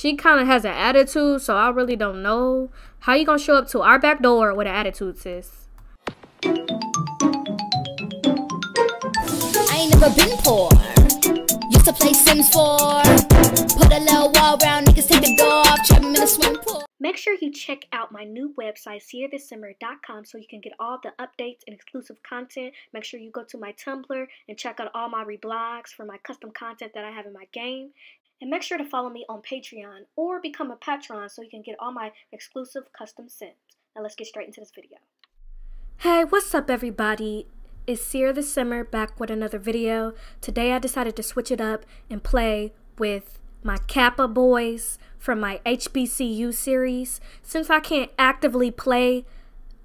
she kind of has an attitude, so I really don't know. How you gonna show up to our back door with an attitude, sis? I ain't never been poor. Used to play Sims 4. Put a little wall round, niggas take the door off, trap them in a swimming pool. Make sure you check out my new website, sierrathesimmer.com, so you can get all the updates and exclusive content. Make sure you go to my Tumblr and check out all my reblogs for my custom content that I have in my game. And make sure to follow me on Patreon or become a patron so you can get all my exclusive custom sims. Now let's get straight into this video. Hey, what's up everybody? It's Sierra the Simmer back with another video. Today I decided to switch it up and play with my Kappa boys from my HBCU series. Since I can't actively play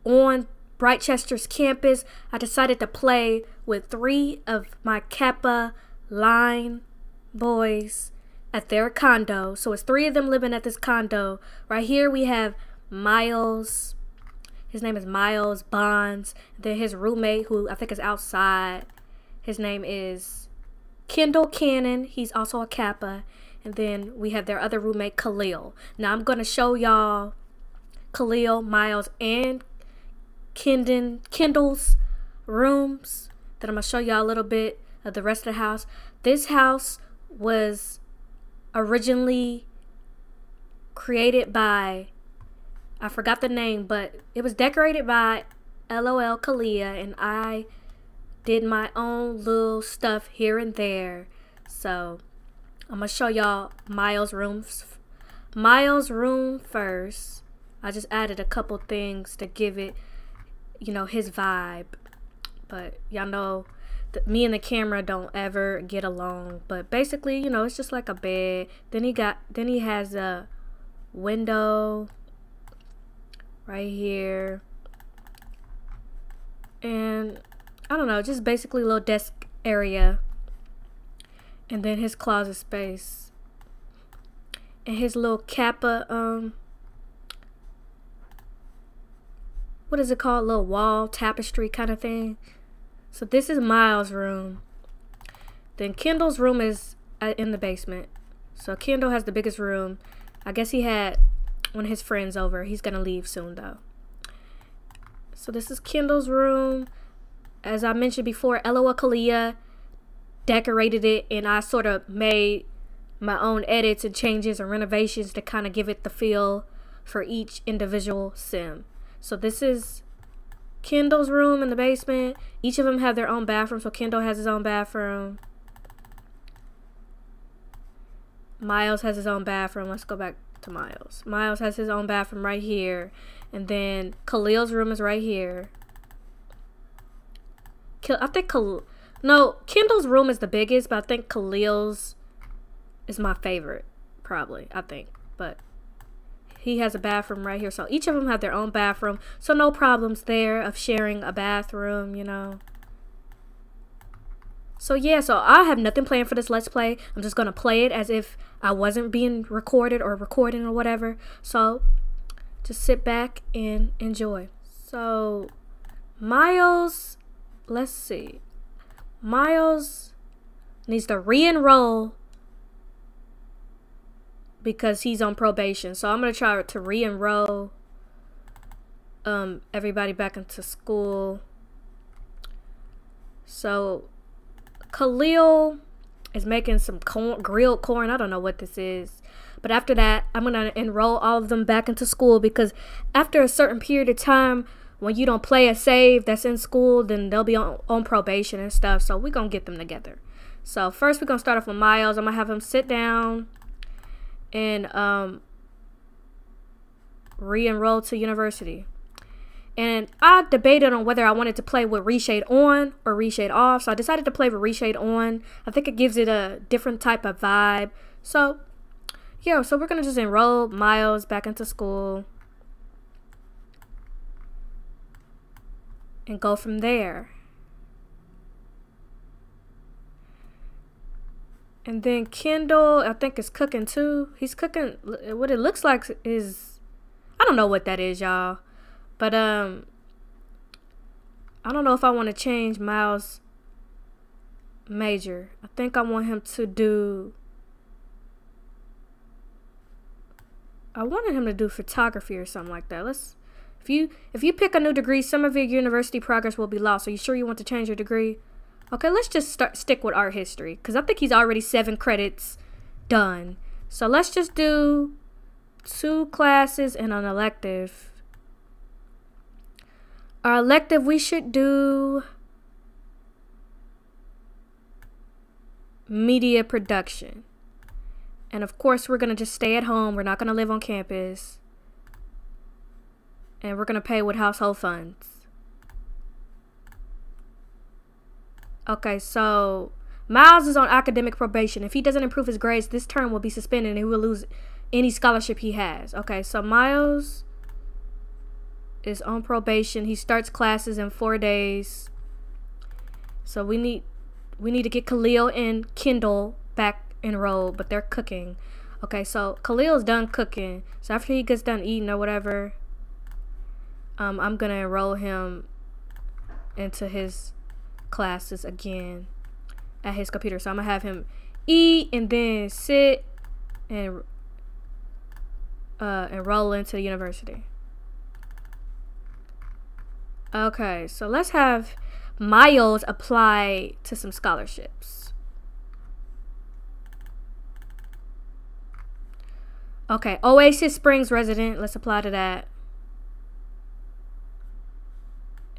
on Brightchester's campus, I decided to play with three of my Kappa line boys at their condo. So it's three of them living at this condo. Right here we have Miles. His name is Miles Bonds. Then his roommate, who I think is outside, his name is Kendall Cannon. He's also a Kappa. And then we have their other roommate, Khalil. Now I'm going to show y'all Khalil, Miles, and Kendall's rooms. Then I'm going to show y'all a little bit of the rest of the house. This house was originally created by, I forgot the name, but it was decorated by LOL Kalia. And I did my own little stuff here and there. So I'm going to show y'all Miles' room first. I just added a couple things to give it, you know, his vibe. But y'all know me and the camera don't ever get along. But basically, you know, it's just like a bed. Then he has a window right here. And I don't know, just basically a little desk area. And then his closet space. And his little Kappa, what is it called? Little wall tapestry kind of thing. So this is Miles' room. Then Kendall's room is in the basement. So Kendall has the biggest room. I guess he had one of his friends over. He's going to leave soon though. So this is Kendall's room. As I mentioned before, LOL Kalia decorated it, and I sort of made my own edits and changes and renovations to kind of give it the feel for each individual sim. So this is Kendall's room in the basement. Each of them have their own bathroom. So Kendall has his own bathroom. Miles has his own bathroom. Let's go back to Miles. Miles has his own bathroom right here. And then Khalil's room is right here. I think Kendall's room is the biggest, but I think Khalil's is my favorite, probably, I think. But he has a bathroom right here. So each of them have their own bathroom. So no problems there of sharing a bathroom, you know. So yeah, so I have nothing planned for this Let's Play. I'm just going to play it as if I wasn't being recorded or recording or whatever. So just sit back and enjoy. So Miles, let's see. Miles needs to re-enroll because he's on probation. So I'm going to try to re-enroll everybody back into school. So Khalil is making some grilled corn. I don't know what this is. But after that, I'm going to enroll all of them back into school because after a certain period of time, when you don't play a save that's in school, then they'll be on probation and stuff. So we're going to get them together. So first we're going to start off with Miles. I'm going to have him sit down and re-enroll to university. And I debated on whether I wanted to play with reshade on or reshade off. So I decided to play with reshade on. I think it gives it a different type of vibe. So, yeah, so we're going to just enroll Miles back into school and go from there. And then Kendall, I think, is cooking too. He's cooking what it looks like is, I don't know what that is, y'all. But I don't know if I want to change Miles' major. I think I want him to do I wanted him to do photography or something like that. Let's, if you pick a new degree, some of your university progress will be lost. Are you sure you want to change your degree? Okay, let's just stick with art history, because I think he's already 7 credits done. So let's just do 2 classes and an elective. Our elective, we should do media production. And of course, we're going to just stay at home. We're not going to live on campus. And we're going to pay with household funds. Okay, so Miles is on academic probation. If he doesn't improve his grades, this term will be suspended and he will lose any scholarship he has. Okay, so Miles is on probation. He starts classes in 4 days. So we need to get Khalil and Kendall back enrolled, but they're cooking. Okay, so Khalil's done cooking. So after he gets done eating or whatever, I'm gonna enroll him into his classes again at his computer. So I'm gonna have him eat and then sit and enroll into the university. Okay, so let's have Miles apply to some scholarships. Okay, Oasis Springs resident, let's apply to that.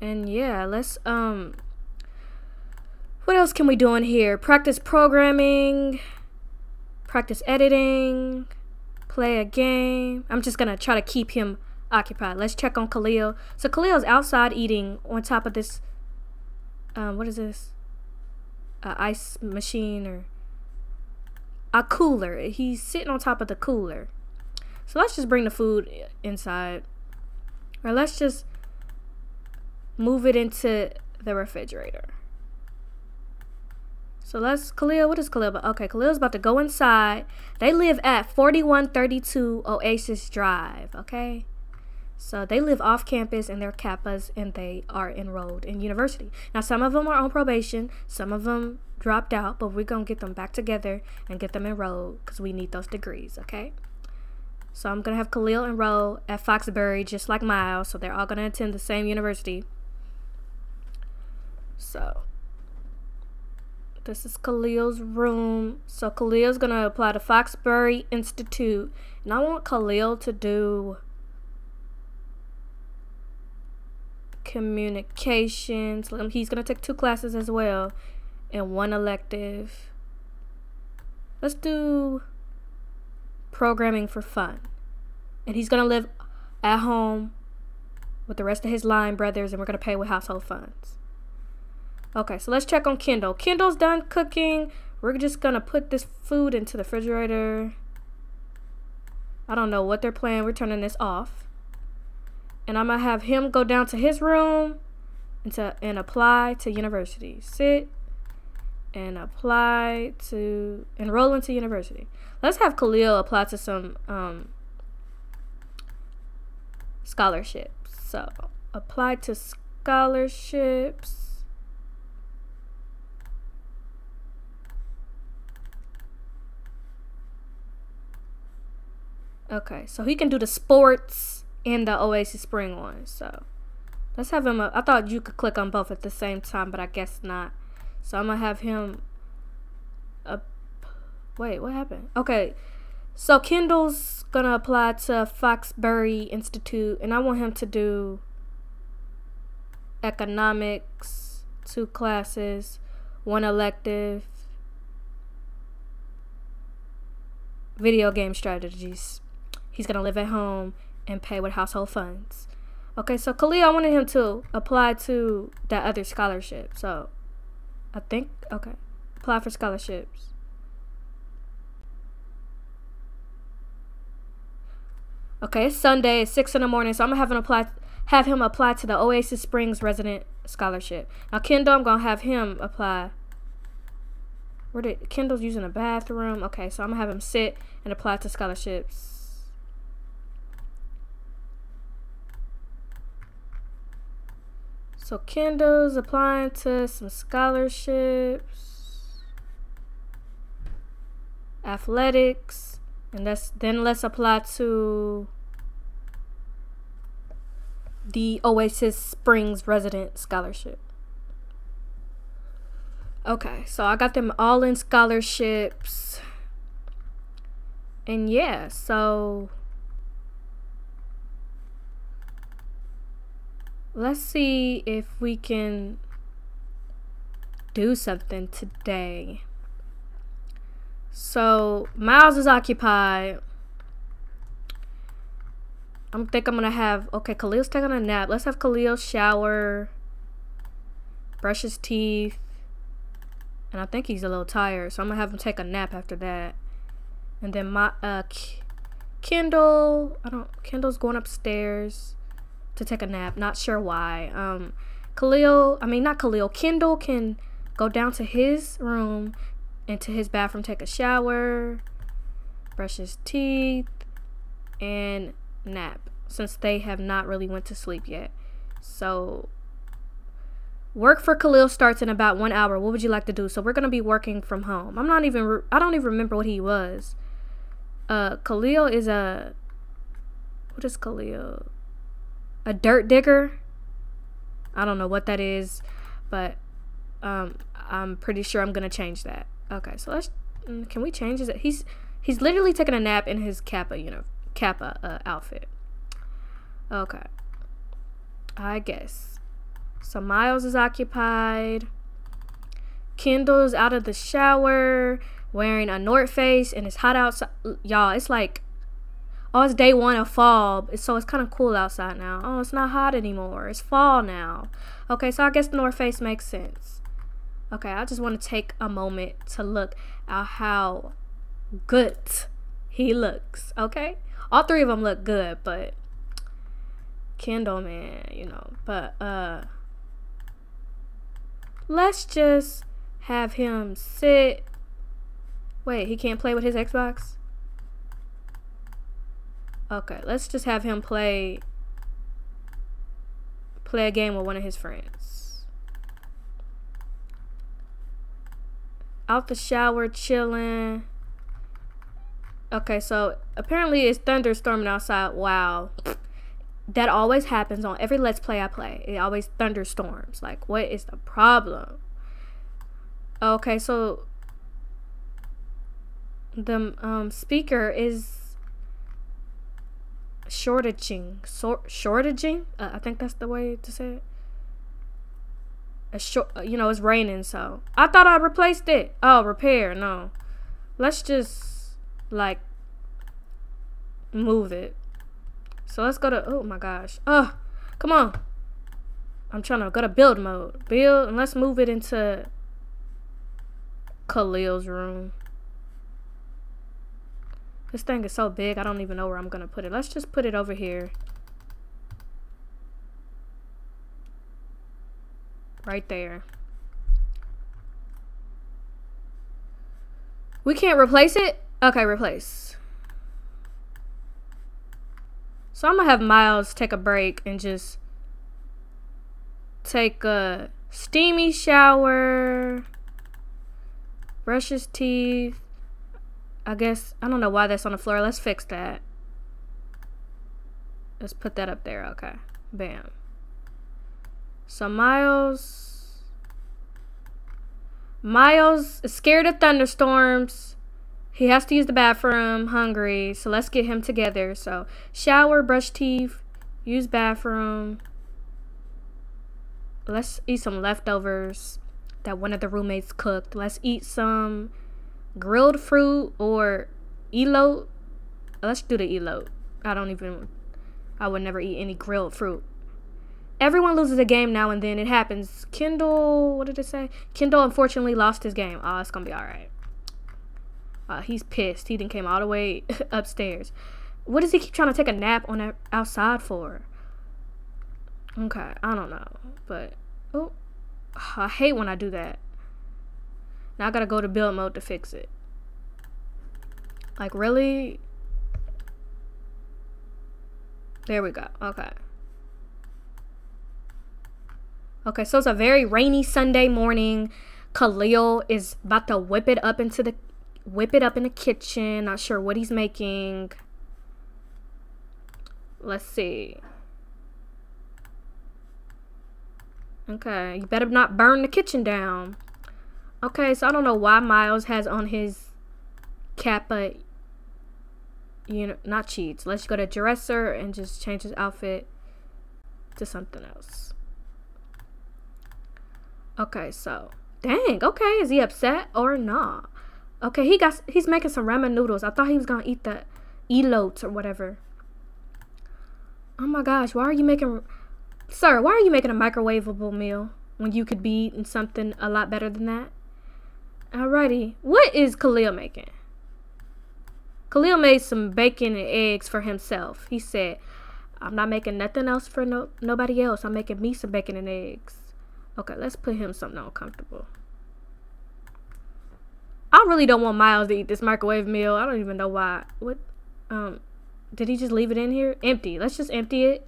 And yeah, let's what else can we do in here? Practice programming, practice editing, play a game. I'm just gonna try to keep him occupied. Let's check on Khalil. So Khalil's outside eating on top of this, what is this? Ice machine or a cooler. He's sitting on top of the cooler. So let's just bring the food inside. Or let's just move it into the refrigerator. So let's, Khalil, what is Khalil about? Okay, Khalil's about to go inside. They live at 4132 Oasis Drive, okay? So they live off campus and they're Kappas and they are enrolled in university. Now, some of them are on probation. Some of them dropped out, but we're going to get them back together and get them enrolled because we need those degrees, okay? So I'm going to have Khalil enroll at Foxbury just like Miles. So they're all going to attend the same university. So this is Khalil's room. So Khalil's going to apply to Foxbury Institute. And I want Khalil to do communications. He's going to take 2 classes as well and 1 elective. Let's do programming for fun. And he's going to live at home with the rest of his line brothers and we're going to pay with household funds. Okay, so let's check on Kendall. Kendall's done cooking. We're just gonna put this food into the refrigerator. I don't know what they're playing. We're turning this off. And I'm gonna have him go down to his room and apply to university. Sit and apply to, enroll into university. Let's have Khalil apply to some scholarships. So apply to scholarships. Okay, so he can do the sports and the Oasis Spring one. So let's have him. I thought you could click on both at the same time, but I guess not. So I'm gonna have him. Wait, what happened? Okay, so Kendall's gonna apply to Foxbury Institute, and I want him to do economics, 2 classes, 1 elective, video game strategies. He's gonna live at home and pay with household funds. Okay, so Khalil, I wanted him to apply to that other scholarship. So I think, okay, apply for scholarships. Okay, it's Sunday, it's 6 in the morning, so I'm gonna have him apply to the Oasis Springs resident scholarship. Now Kendall, I'm gonna have him apply. Kendall's using a bathroom. Okay, so I'm gonna have him sit and apply to scholarships. So Kendall's applying to some scholarships, athletics, And let's apply to the Oasis Springs Resident Scholarship. Okay, so I got them all in scholarships. And yeah, so let's see if we can do something today. So Miles is occupied. I'm gonna have, okay, Khalil's taking a nap. Let's have Khalil shower, brush his teeth, and I think he's a little tired, so I'm gonna have him take a nap after that. And then my Kendall, Kendall's going upstairs to take a nap. Not sure why. Kendall can go down to his room, into his bathroom, take a shower, brush his teeth, and nap, since they have not really went to sleep yet. So work for Khalil starts in about 1 hour. What would you like to do? So we're gonna be working from home. I don't even remember what he was. Khalil is a, what is Khalil? A dirt digger? I don't know what that is, but I'm pretty sure I'm gonna change that. Okay, so can we change his? He's literally taking a nap in his Kappa outfit. Okay, I guess. So Miles is occupied. Kendall's out of the shower, wearing a North Face, and it's hot outside. Y'all, it's like, oh, it's day one of fall, so it's kind of cool outside now. Oh, it's not hot anymore. It's fall now. Okay, so I guess the North Face makes sense. Okay, I just want to take a moment to look at how good he looks, okay? All three of them look good, but Kendall, man, you know. But let's just have him sit. Wait, he can't play with his Xbox? Okay, let's just have him play a game with one of his friends. Out the shower, chilling. Okay, so apparently it's thunderstorming outside. Wow, that always happens on every Let's Play I play. It always thunderstorms. Like, what is the problem? Okay, so the speaker is shortaging. Shortaging? I think that's the way to say it. It's raining, so I thought I replaced it. Oh, repair. No, let's just like move it. So let's go to, oh my gosh, oh come on, I'm trying to go to build mode, and let's move it into Khalil's room. This thing is so big, I don't even know where I'm gonna put it. Let's just put it over here, right there. We can't replace it? Okay, replace. So I'm gonna have Miles take a break and just take a steamy shower, brush his teeth. I guess, I don't know why that's on the floor. Let's fix that. Let's put that up there, okay. Bam. So Miles is scared of thunderstorms. He has to use the bathroom, hungry, so let's get him together. So shower, brush teeth, use bathroom. Let's eat some leftovers that one of the roommates cooked. Let's eat some grilled fruit or elote. Let's do the elote. I would never eat any grilled fruit. Everyone loses a game now and then. It happens. Kendall, what did it say? Kendall unfortunately lost his game. Oh, it's going to be all right. He's pissed. He didn't came all the way upstairs. What does he keep trying to take a nap on outside for? Okay, I don't know. But, oh, I hate when I do that. Now I got to go to build mode to fix it. Like, really? There we go. Okay. Okay, so it's a very rainy Sunday morning. Khalil is about to whip it up into the whip it up in the kitchen. Not sure what he's making. Let's see. Okay, you better not burn the kitchen down. Okay, so I don't know why Miles has on his Kappa, you know, not cheats. Let's go to dresser and just change his outfit to something else. Okay, so dang. Okay, is he upset or not? Okay, he's making some ramen noodles. I thought he was gonna eat the elotes or whatever. Oh my gosh, why are you making, sir? Why are you making a microwavable meal when you could be eating something a lot better than that? Alrighty, what is Khalil making? Khalil made some bacon and eggs for himself. He said, I'm not making nothing else for nobody else. I'm making me some bacon and eggs. Okay, let's put him something uncomfortable. I really don't want Miles to eat this microwave meal. I don't even know why. What? Did he just leave it in here? Empty. Let's just empty it.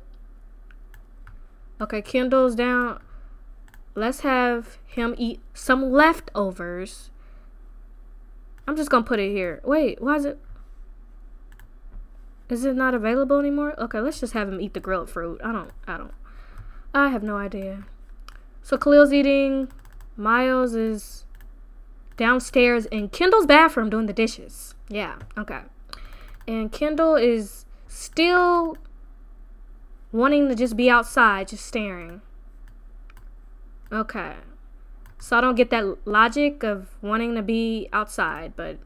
Okay, Kendall's down. Let's have him eat some leftovers. I'm just going to put it here. Wait, why is it? Is it not available anymore? Okay, let's just have him eat the grilled fruit. I have no idea. So Khalil's eating. Miles is downstairs in Kendall's bathroom doing the dishes. Yeah, okay. And Kendall is still wanting to just be outside, just staring. Okay. So I don't get that logic of wanting to be outside, but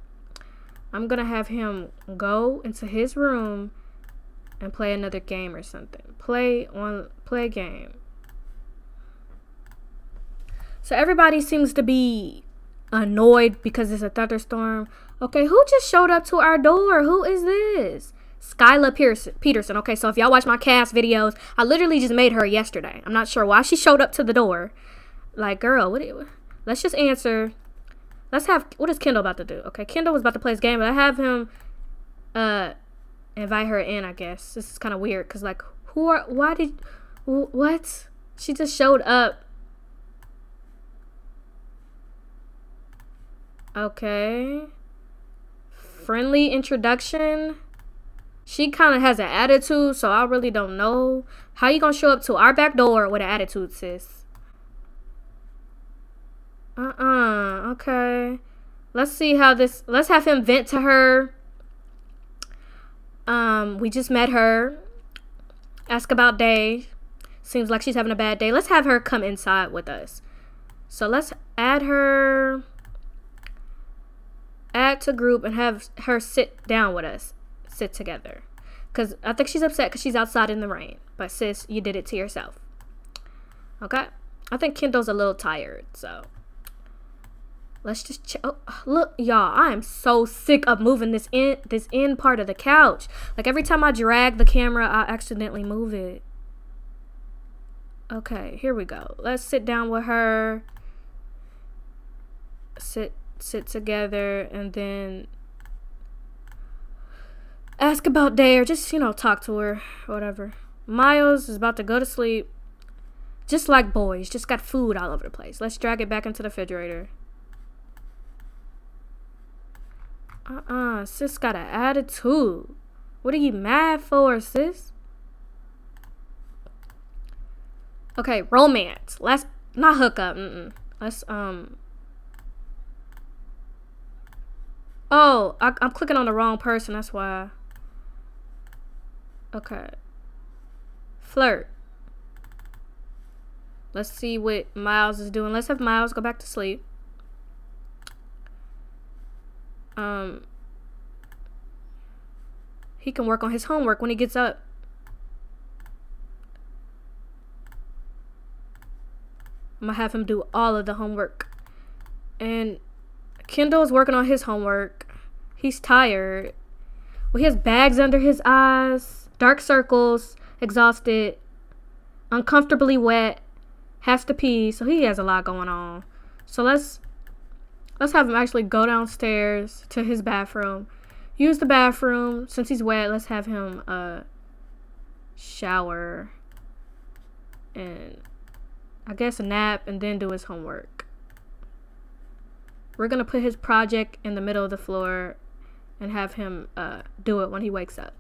I'm going to have him go into his room and play another game or something. Play a game. So everybody seems to be annoyed because it's a thunderstorm. Okay, who just showed up to our door? Who is this? Skyla Peterson. Okay, so if y'all watch my cast videos, I literally just made her yesterday. I'm not sure why she showed up to the door. Like, girl, let's just answer. Let's have, what is Kendall about to do? Okay, Kendall was about to play his game, but I have him invite her in, I guess. This is kind of weird, because, like, what? She just showed up. Okay. Friendly introduction. She kind of has an attitude, so I really don't know. How you gonna show up to our back door with an attitude, sis? Okay. Let's see how this, let's have him vent to her. We just met her. Ask about day. Seems like she's having a bad day. Let's have her come inside with us. So let's add her. Add to group and have her sit down with us. Sit together. Because I think she's upset because she's outside in the rain. But sis, you did it to yourself. Okay. I think Kendall's a little tired, so. Let's just check. Oh, look, y'all, I am so sick of moving this end part of the couch. Like, every time I drag the camera, I accidentally move it. Okay, here we go. Let's sit down with her. Sit together, and then ask about day or just, you know, talk to her or whatever. Miles is about to go to sleep. Just like boys, just got food all over the place. Let's drag it back into the refrigerator. Sis got an attitude. What are you mad for, sis? Okay, romance. Let's not hook up. Let's Oh, I'm clicking on the wrong person. That's why. Okay. Flirt. Let's see what Miles is doing. Let's have Miles go back to sleep. He can work on his homework when he gets up. I'm gonna have him do all of the homework. And Kendall's working on his homework. He's tired. Well, he has bags under his eyes, dark circles, exhausted, uncomfortably wet, has to pee, so he has a lot going on. So let's have him actually go downstairs to his bathroom, use the bathroom. Since he's wet, let's have him shower and I guess a nap and then do his homework. We're going to put his project in the middle of the floor and have him do it when he wakes up.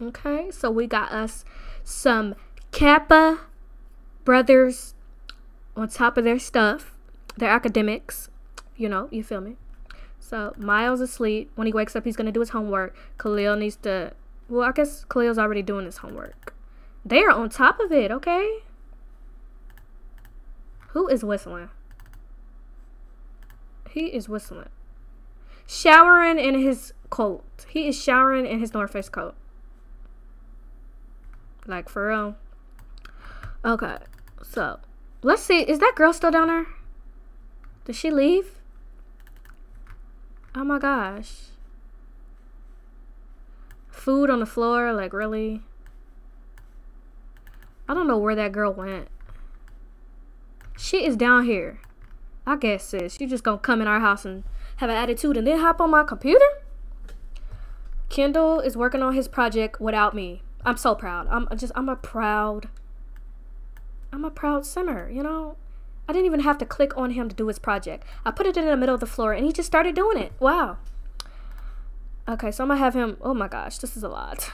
Okay, so we got us some Kappa brothers on top of their stuff, their academics, you know, you feel me? So Miles is asleep. When he wakes up, he's going to do his homework. Khalil needs to, well, I guess Khalil's already doing his homework. They are on top of it, okay? Who is whistling? He is whistling. Showering in his coat. He is showering in his North Face coat. Like, for real. Okay, so let's see. Is that girl still down there? Did she leave? Oh my gosh. Food on the floor, like, really? I don't know where that girl went. She is down here. I guess, sis, you just gonna come in our house and have an attitude and then hop on my computer? Kendall is working on his project without me. I'm so proud. I'm a proud simmer, you know? I didn't even have to click on him to do his project. I put it in the middle of the floor and he just started doing it. Wow. Okay, so I'm gonna have him, oh my gosh, this is a lot.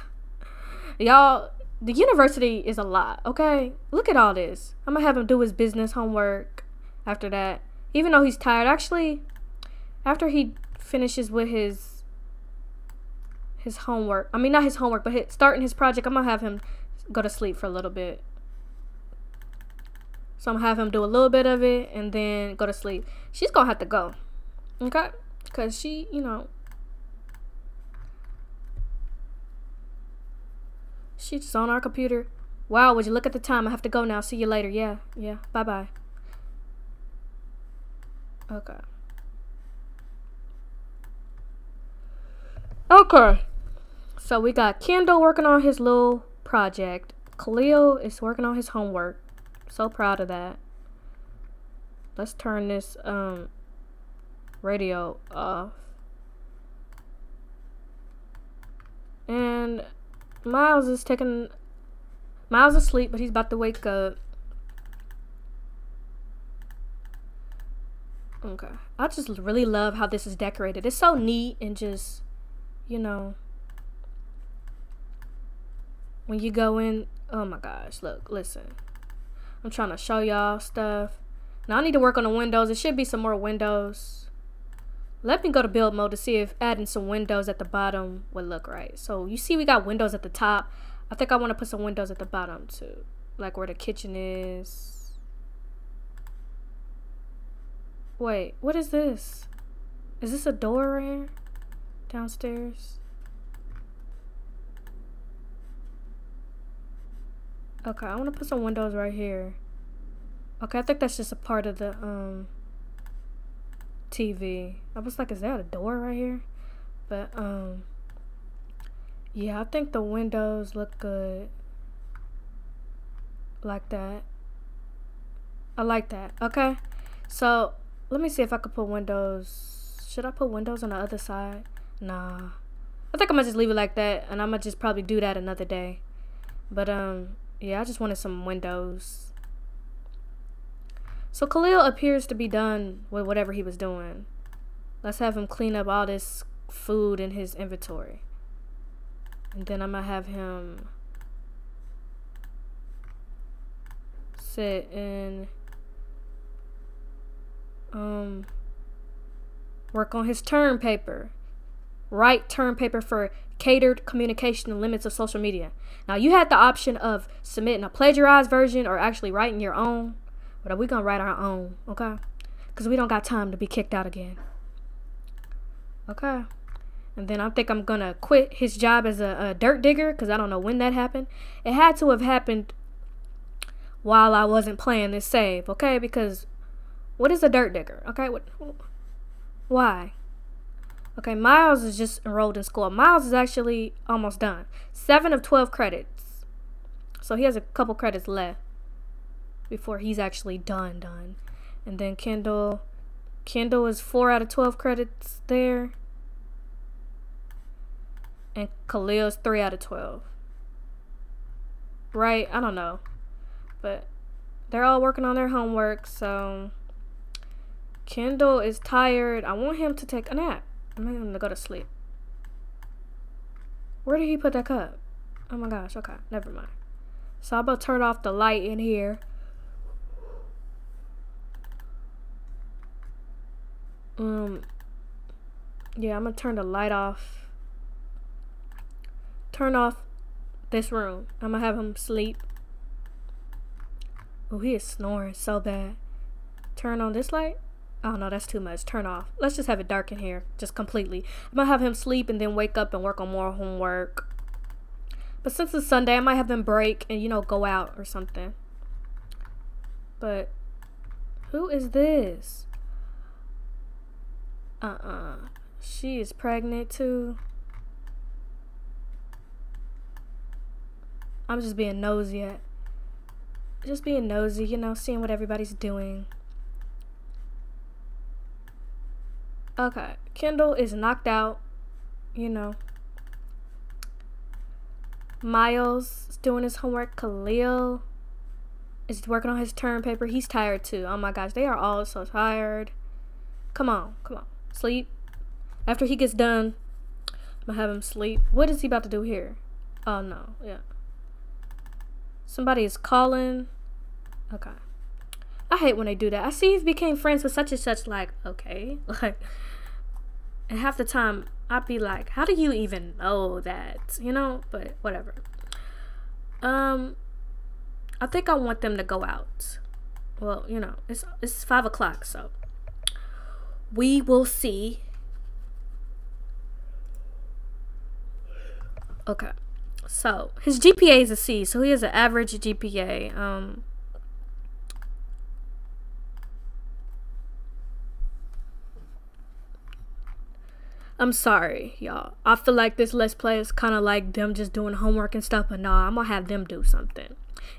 Y'all, the university is a lot, okay? Look at all this. I'm gonna have him do his business homework after that. Even though he's tired, actually, after he finishes with his homework, I mean, not his homework, but starting his project, I'm gonna have him go to sleep for a little bit. So I'm gonna have him do a little bit of it and then go to sleep. She's gonna have to go, okay? Because she, you know, she's on our computer. Wow, would you look at the time? I have to go now. See you later. Yeah, yeah. Bye-bye. Okay. Okay. So we got Kendall working on his little project. Khalil is working on his homework. So proud of that. Let's turn this radio off. And Miles is asleep, but he's about to wake up. Okay. I just really love how this is decorated. It's so neat and just, you know, when you go in, oh my gosh, look, listen. I'm trying to show y'all stuff. Now I need to work on the windows. There should be some more windows. Let me go to build mode to see if adding some windows at the bottom would look right. So you see we got windows at the top. I think I want to put some windows at the bottom too. Like where the kitchen is. Wait, what is this? Is this a door in downstairs? Okay, I want to put some windows right here. Okay, I think that's just a part of the TV. I was like, is that a door right here? But yeah, I think the windows look good like that. I like that. Okay, so let me see if I could put windows. Should I put windows on the other side? Nah, I think I'm gonna just leave it like that, and I'm gonna just probably do that another day. But yeah, I just wanted some windows. So Khalil appears to be done with whatever he was doing. Let's have him clean up all this food in his inventory. And then I'm gonna have him sit and work on his term paper. Write term paper for catered communication and limits of social media. Now you had the option of submitting a plagiarized version or actually writing your own. But we're gonna write our own, okay? Because we don't got time to be kicked out again. Okay. And then I think I'm gonna quit his job as a dirt digger, because I don't know when that happened. It had to have happened while I wasn't playing this save, okay? Because what is a dirt digger, okay? What? Why? Okay, Miles is just enrolled in school. Miles is actually almost done. 7 of 12 credits. So he has a couple credits left before he's actually done. And then Kendall is 4 out of 12 credits there. And Khalil's 3 out of 12. Right? I don't know. But they're all working on their homework, so Kendall is tired. I want him to take a nap. I'm not going to go to sleep. Where did he put that cup? Oh my gosh, okay, never mind. So I'm about to turn off the light in here. Yeah, I'm going to turn the light off. Turn off this room. I'm going to have him sleep. Oh, he is snoring so bad. Turn on this light. Oh, no, that's too much. Turn off. Let's just have it dark in here. Just completely. I'm going to have him sleep and then wake up and work on more homework. But since it's Sunday, I might have them break and, you know, go out or something. But who is this? She is pregnant too. I'm just being nosy at. Just being nosy, you know, seeing what everybody's doing. Okay, Kendall is knocked out, you know. Miles is doing his homework. Khalil is working on his term paper. He's tired too. Oh my gosh, they are all so tired. Come on, come on, sleep. After he gets done, I'm gonna have him sleep. What is he about to do here? Oh no, yeah. Somebody is calling. Okay. I hate when they do that. I see you've became friends with such and such, like, okay. Like, and half the time, I'd be like, how do you even know that? You know, but whatever. I think I want them to go out. Well, you know, it's 5 o'clock, so we will see. Okay, so his GPA is a C, so he has an average GPA. I'm sorry, y'all. I feel like this Let's Play is kind of like them just doing homework and stuff, but nah, I'm gonna have them do something.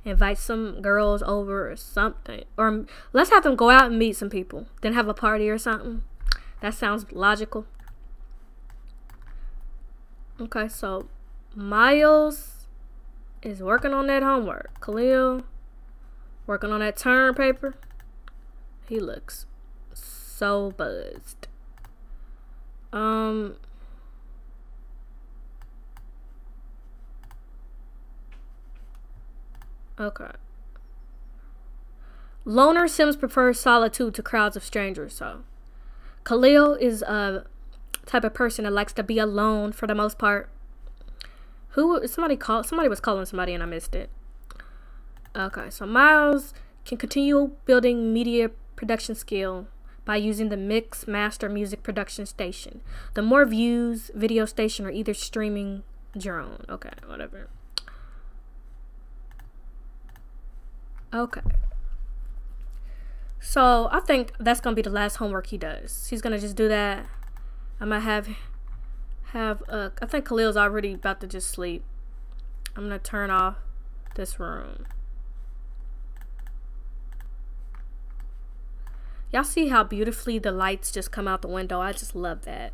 Invite some girls over or something. Or let's have them go out and meet some people. Then have a party or something. That sounds logical. Okay, so Miles is working on that homework. Khalil working on that term paper. He looks so buzzed. Okay. Loner Sims prefers solitude to crowds of strangers, so. Khalil is a type of person that likes to be alone for the most part. Who, somebody was calling somebody and I missed it. Okay, so Miles can continue building media production skill by using the Mix Master Music Production Station. The more views, video station, or either streaming drone. Okay, whatever. Okay. So, I think that's going to be the last homework he does. He's going to just do that. I'm going to have I think Khalil's already about to just sleep. I'm going to turn off this room. Y'all see how beautifully the lights just come out the window? I just love that.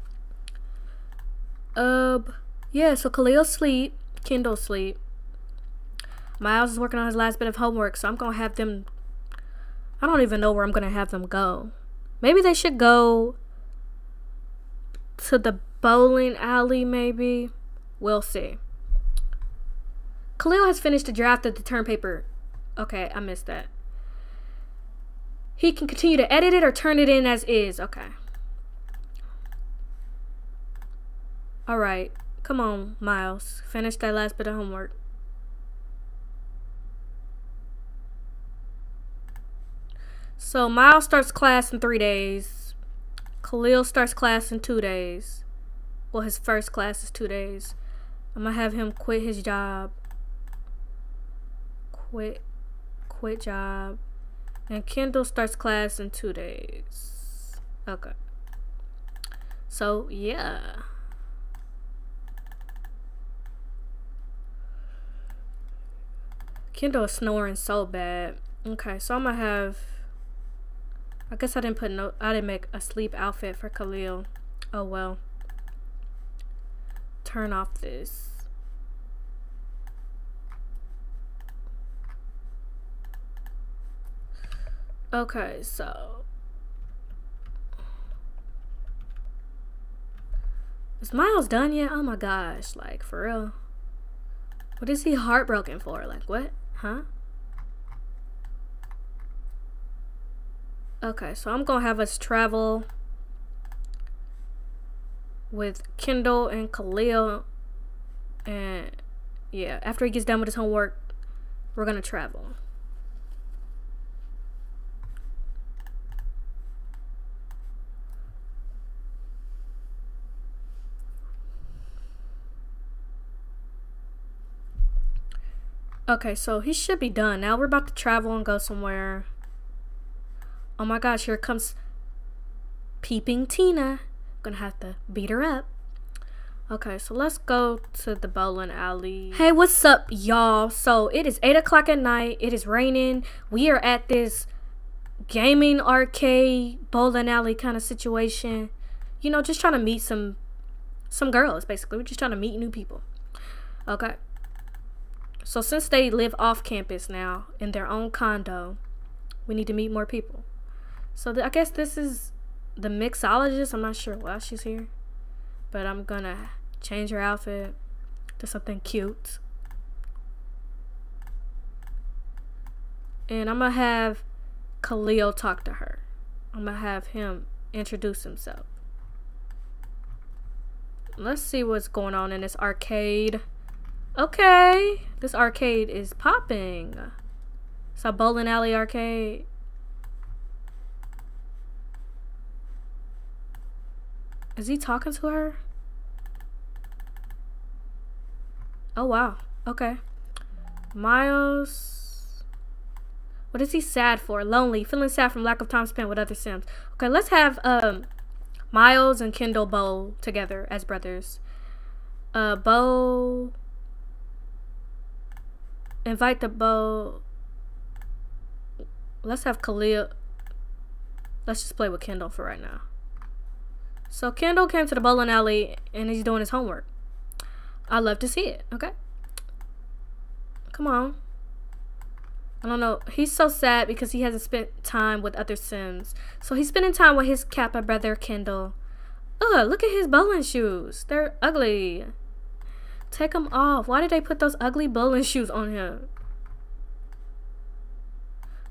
Yeah, so Khalil sleep. Kendall sleep. Miles is working on his last bit of homework, so I'm going to have them... I don't even know where I'm going to have them go. Maybe they should go to the bowling alley, maybe. We'll see. Khalil has finished the draft of the term paper. Okay, I missed that. He can continue to edit it or turn it in as is. Okay. All right. Come on, Miles. Finish that last bit of homework. So, Miles starts class in 3 days. Khalil starts class in 2 days. Well, his first class is 2 days. I'm going to have him quit his job. Quit job. And Kendall starts class in 2 days. Okay. So, yeah. Kendall is snoring so bad. Okay, so I'm going to have... I guess I didn't make a sleep outfit for Khalil. Oh, well. Turn off this. Okay, so Is Miles done yet? Oh my gosh, like, for real. What is he heartbroken for? Like, what? Huh? Okay, so I'm gonna have us travel with Kendall and Khalil, and yeah, after he gets done with his homework, we're gonna travel. Okay, so he should be done. Now we're about to travel and go somewhere. Oh my gosh, here comes Peeping Tina. Gonna have to beat her up. Okay, so let's go to the bowling alley. Hey, what's up, y'all? So it is 8 o'clock at night. It is raining. We are at this gaming arcade bowling alley kind of situation. You know, just trying to meet some girls, basically. We're just trying to meet new people. Okay. So since they live off campus now in their own condo, we need to meet more people. So I guess this is the mixologist. I'm not sure why she's here, but I'm gonna change her outfit to something cute. And I'm gonna have Khalil talk to her. I'm gonna have him introduce himself. Let's see what's going on in this arcade. Okay, this arcade is popping. It's a bowling alley arcade. Is he talking to her? Oh, wow. Okay. Miles. What is he sad for? Lonely. Feeling sad from lack of time spent with other Sims. Okay, let's have Miles and Kendall bowl together as brothers. Bowl. Invite the bow. Let's have Khalil. Let's just play with Kendall for right now. So Kendall came to the bowling alley and he's doing his homework. I love to see it. Okay. Come on. I don't know. He's so sad because he hasn't spent time with other Sims. So he's spending time with his Kappa brother Kendall. Ugh, look at his bowling shoes. They're ugly. Take them off. Why did they put those ugly bowling shoes on him?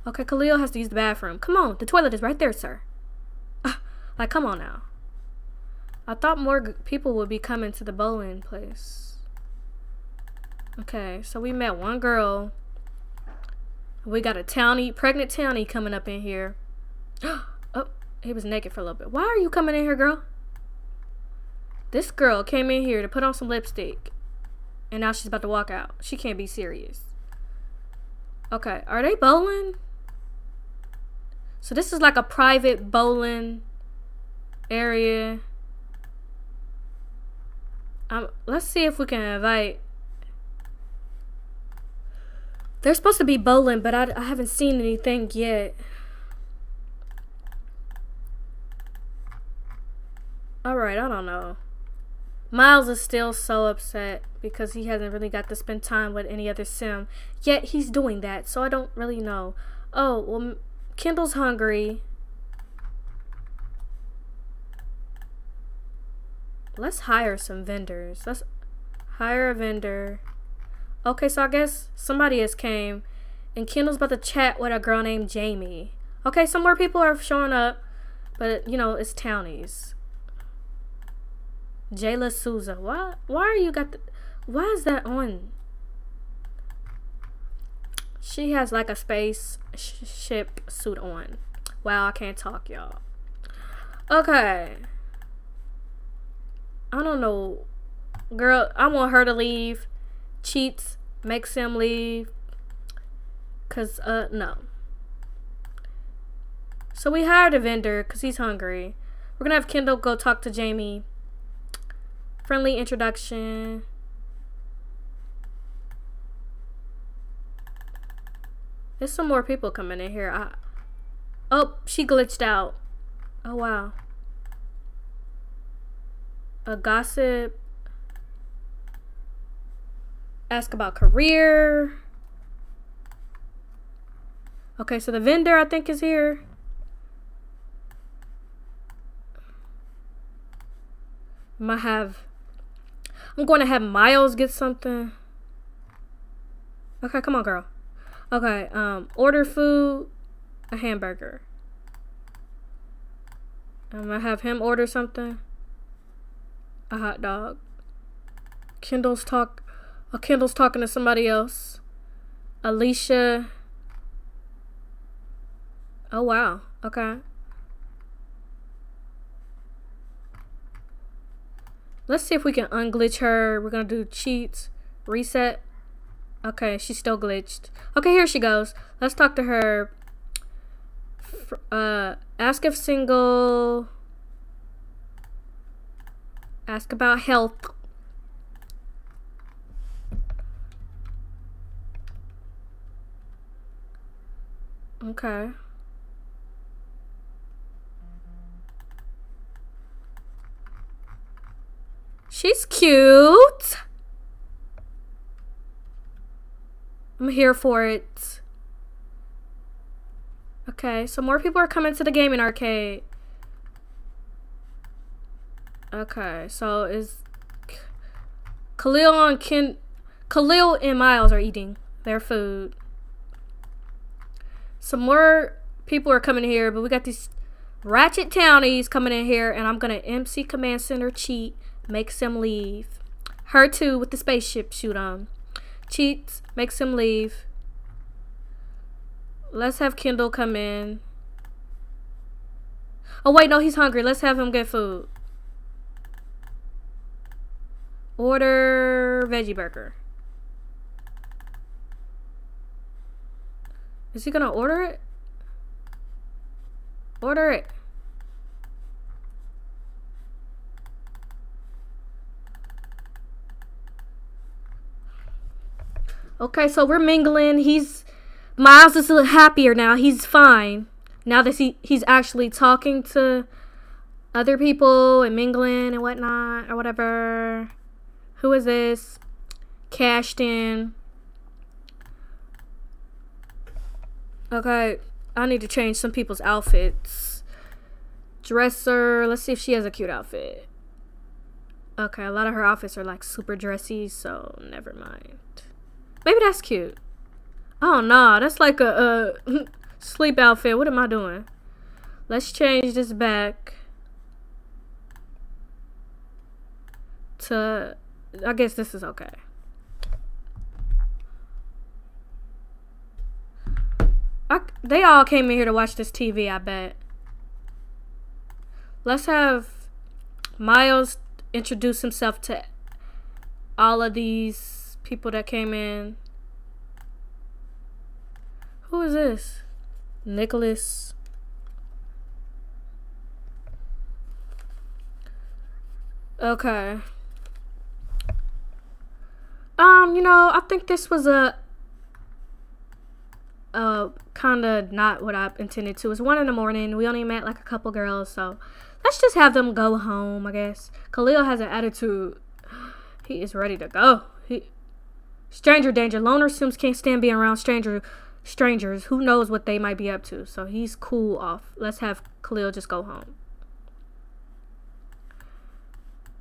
Okay, Khalil has to use the bathroom. Come on. The toilet is right there, sir. Like, come on now. I thought more people would be coming to the bowling place. Okay, so we met one girl. We got a townie, pregnant townie coming up in here. Oh, he was naked for a little bit. Why are you coming in here, girl? This girl came in here to put on some lipstick. And now she's about to walk out. She can't be serious. Okay, are they bowling? So this is like a private bowling area. Let's see if we can invite. They're supposed to be bowling, but I haven't seen anything yet. All right, I don't know. Miles is still so upset because he hasn't really got to spend time with any other Sim. Yet he's doing that, so I don't really know. Oh, well, Kendall's hungry. Let's hire some vendors. Let's hire a vendor. Okay, so I guess somebody has came, and Kendall's about to chat with a girl named Jamie. Okay, some more people are showing up, but, you know, it's townies. Jayla Souza. Why are you got the, why is that on? She has like a spaceship suit on. Wow, I can't talk, y'all. Okay. I don't know. Girl, I want her to leave. Cheats. Makes him leave. Cause, no. So we hired a vendor cause he's hungry. We're gonna have Kendall go talk to Jamie. Friendly introduction. There's some more people coming in here. Oh, she glitched out. Oh, wow. A gossip. Ask about career. Okay, so the vendor, I think, is here. I'm going to have Miles get something. Okay, come on, girl. Okay, order food, a hamburger. I'm going to have him order something. A hot dog. Kendall's talking to somebody else. Alicia. Oh, wow. Okay. Let's see if we can unglitch her. We're going to do cheats. Reset. Okay, she's still glitched. Okay, here she goes. Let's talk to her. Ask if single. Ask about health. Okay. She's cute. I'm here for it. Okay, so more people are coming to the gaming arcade. Okay, so is Khalil and Miles are eating their food. Some more people are coming here, but we got these ratchet townies coming in here, and I'm gonna MC Command Center cheat. Makes him leave. Her too with the spaceship shoot on. Cheats. Makes him leave. Let's have Kendall come in. Oh wait, no, he's hungry. Let's have him get food. Order veggie burger. Is he gonna order it? Order it. Okay, so we're mingling. Miles is happier now. He's fine. Now that he's actually talking to other people and mingling and whatnot or whatever. Who is this? Cashton. Okay, I need to change some people's outfits. Dresser. Let's see if she has a cute outfit. Okay, a lot of her outfits are like super dressy, so never mind. Maybe that's cute. Oh, no. That's like a sleep outfit. What am I doing? Let's change this back to... I guess this is okay. They all came in here to watch this TV, I bet. Let's have Miles introduce himself to all of these people that came in. Who is this? Nicholas. Okay. You know, I think this was a kind of not what I intended to. It's 1 in the morning. We only met like a couple girls, so let's just have them go home, I guess. Khalil has an attitude. He is ready to go. Stranger danger. Loner Sims can't stand being around strangers. Who knows what they might be up to. So he's cool off. Let's have Khalil just go home.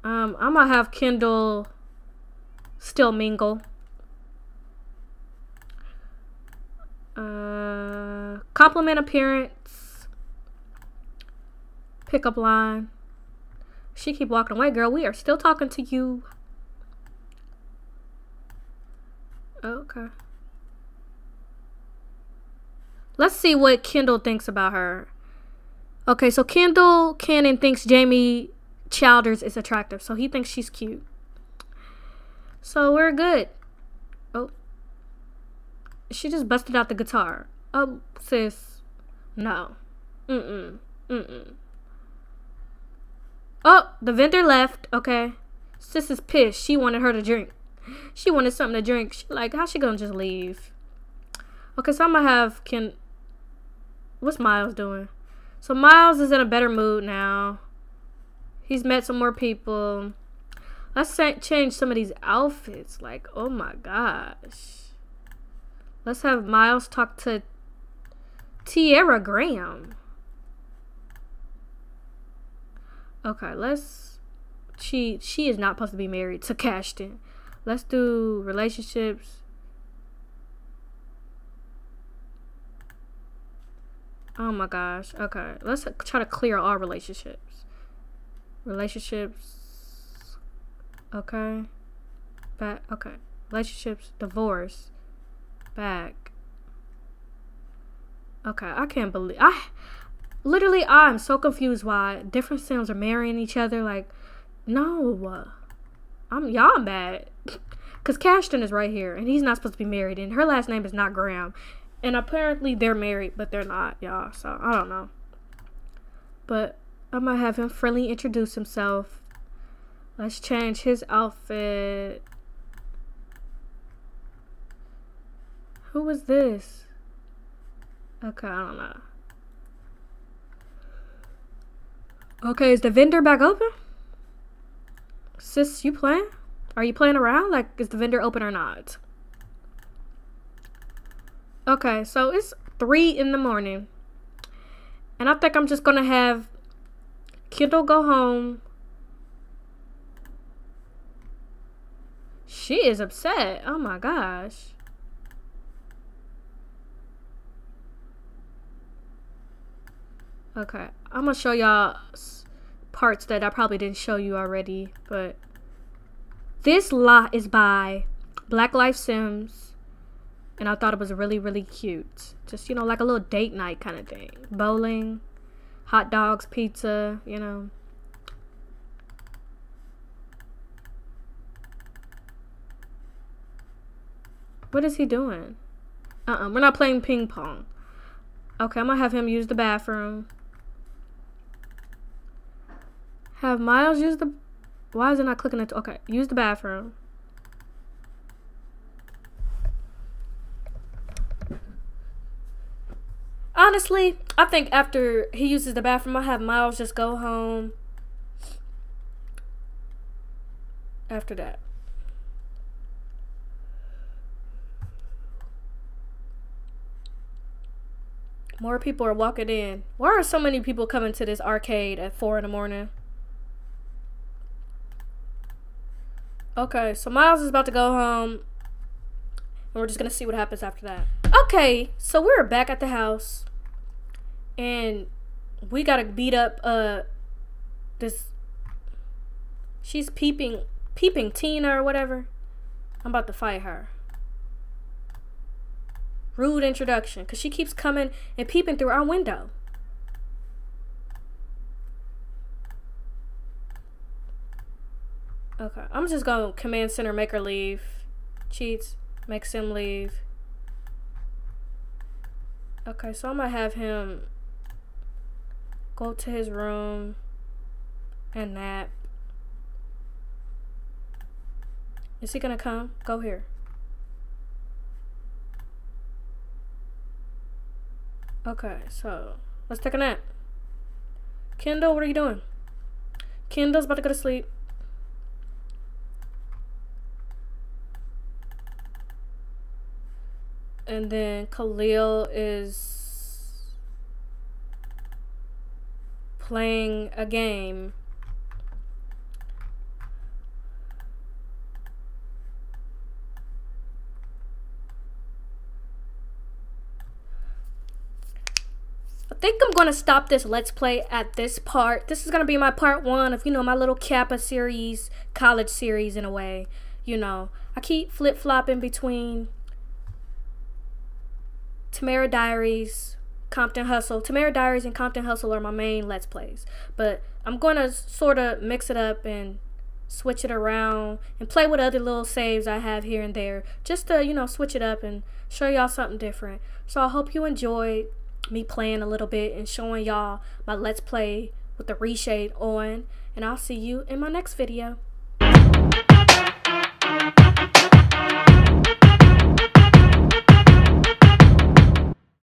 I'm going to have Kendall still mingle. Compliment appearance. Pickup line. She keep walking away, girl. We are still talking to you. Okay. Let's see what Kendall thinks about her. Okay, so Kendall Cannon thinks Jamie Childers is attractive, so he thinks she's cute. So we're good. Oh. She just busted out the guitar. Oh, sis. No. Oh, the vendor left. Okay. Sis is pissed. She wanted her to drink. She wanted something to drink. She like, how's she gonna just leave? Okay, so I'm gonna have what's Miles doing? So Miles is in a better mood now. He's met some more people. Let's change some of these outfits. Like, oh my gosh. Let's have Miles talk to Tierra Graham. Okay, let's she is not supposed to be married to Cashton. Let's do relationships. Oh my gosh. Okay, let's try to clear all relationships. Relationships. Okay. Back. Okay. Relationships. Divorce. Back. Okay, I can't believe literally I'm so confused why different Sims are marrying each other. Like, no, y'all mad because Cashton is right here and he's not supposed to be married and her last name is not Graham, and apparently they're married but they're not, y'all. So I don't know, but I'm gonna have him freely introduce himself. Let's change his outfit. Who was this? Okay, I don't know. Okay, is the vendor back open? Sis, you playing? Are you playing around? Like, is the vendor open or not? Okay, so it's 3 in the morning. And I think I'm just gonna have Kendall go home. She is upset. Oh my gosh. Okay, I'm gonna show y'all parts that I probably didn't show you already, but this lot is by Black Life Sims, and I thought it was really, really cute. Just, you know, like a little date night kind of thing. Bowling, hot dogs, pizza, you know. What is he doing? We're not playing ping pong. Okay, I'm gonna have him use the bathroom. Have Miles use the... Why is it not clicking it? Okay, use the bathroom. Honestly, I think after he uses the bathroom, I'll have Miles just go home after that. More people are walking in. Why are so many people coming to this arcade at 4 in the morning? Okay, so Miles is about to go home, and we're just gonna see what happens after that. Okay, so we're back at the house, and we gotta beat up this. She's peeping Tina or whatever. I'm about to fight her. Rude introduction, cause she keeps coming and peeping through our window. Okay, I'm just gonna Command Center, make her leave. Cheats, makes him leave. Okay, so I'm gonna have him go to his room and nap. Is he gonna come? Go here. Okay, so let's take a nap. Kendall, what are you doing? Kendall's about to go to sleep. And then Khalil is playing a game. I think I'm going to stop this Let's Play at this part. This is going to be my part 1 of, you know, my little Kappa series, college series in a way. You know, I keep flip-flopping between Tamara Diaries, Compton Hustle. Tamara Diaries and Compton Hustle are my main Let's Plays. But I'm going to sort of mix it up and switch it around and play with other little saves I have here and there just to, you know, switch it up and show y'all something different. So I hope you enjoyed me playing a little bit and showing y'all my Let's Play with the reshade on. And I'll see you in my next video.